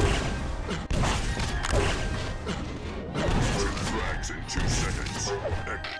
Break tracks in 2 seconds.